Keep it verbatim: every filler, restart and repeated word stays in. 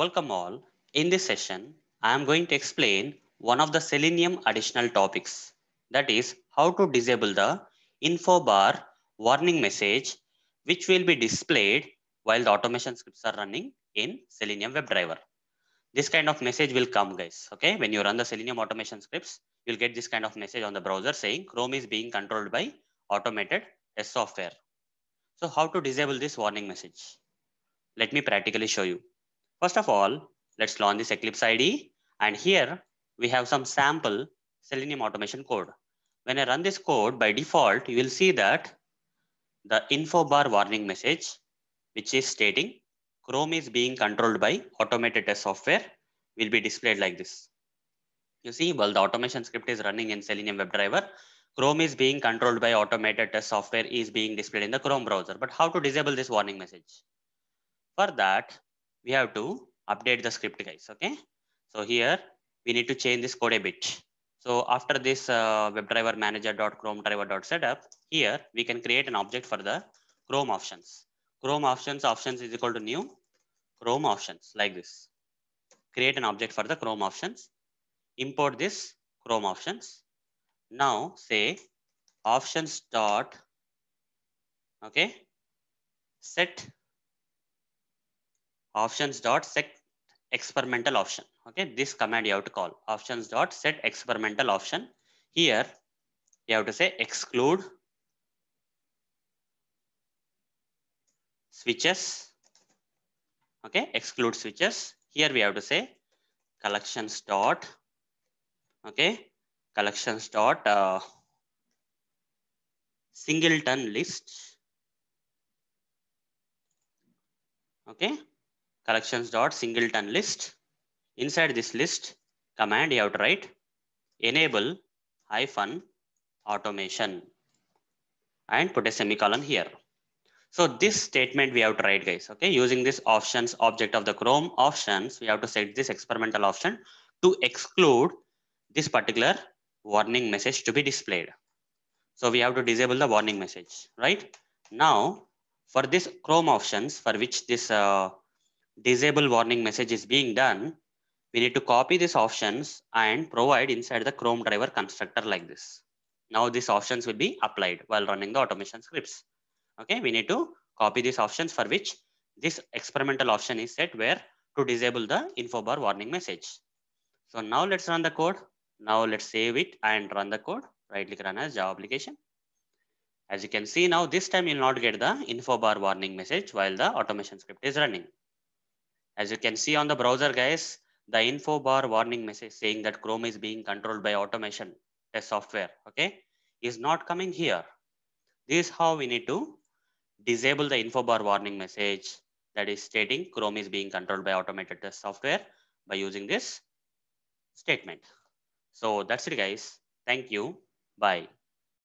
Welcome all. In this session, I am going to explain one of the Selenium additional topics, that is how to disable the InfoBar warning message, which will be displayed while the automation scripts are running in Selenium WebDriver. This kind of message will come, guys. Okay, when you run the Selenium automation scripts, you'll get this kind of message on the browser saying Chrome is being controlled by automated test software. So how to disable this warning message? Let me practically show you. First of all, let's launch this Eclipse I D E, and here we have some sample Selenium automation code. When I run this code, by default, you will see that the InfoBar warning message, which is stating Chrome is being controlled by automated test software, will be displayed like this. You see, while the automation script is running in Selenium WebDriver, Chrome is being controlled by automated test software is being displayed in the Chrome browser. But how to disable this warning message? For that, we have to update the script, guys. Okay, so here we need to change this code a bit. So after this uh, WebDriverManager.ChromeDriver.setup, here we can create an object for the Chrome options. Chrome options options is equal to new Chrome options, like this. Create an object for the Chrome options. Import this Chrome options. Now say options dot okay set options dot set experimental option. Okay, this command you have to call options dot set experimental option. Here you have to say exclude switches. Okay, exclude switches. Here we have to say collections dot okay collections dot uh, singleton list. Okay, collections dot singleton list. Inside this list command, you have to write enable hyphen automation and put a semicolon here. So this statement we have to write, guys. Okay, using this options object of the Chrome options, we have to set this experimental option to exclude this particular warning message to be displayed. So we have to disable the warning message, right? Now for this Chrome options, for which this uh, disable warning message is being done, we need to copy these options and provide inside the ChromeDriver constructor like this. Now these options will be applied while running the automation scripts. Okay, we need to copy these options for which this experimental option is set, where to disable the InfoBar warning message. So now let's run the code. Now let's save it and run the code. Right click run as Java application. As you can see now, this time you'll not get the InfoBar warning message while the automation script is running. As you can see on the browser, guys, the InfoBar warning message saying that Chrome is being controlled by automation test software, okay, is not coming here. This is how we need to disable the InfoBar warning message that is stating Chrome is being controlled by automated test software by using this statement. So that's it, guys. Thank you. Bye.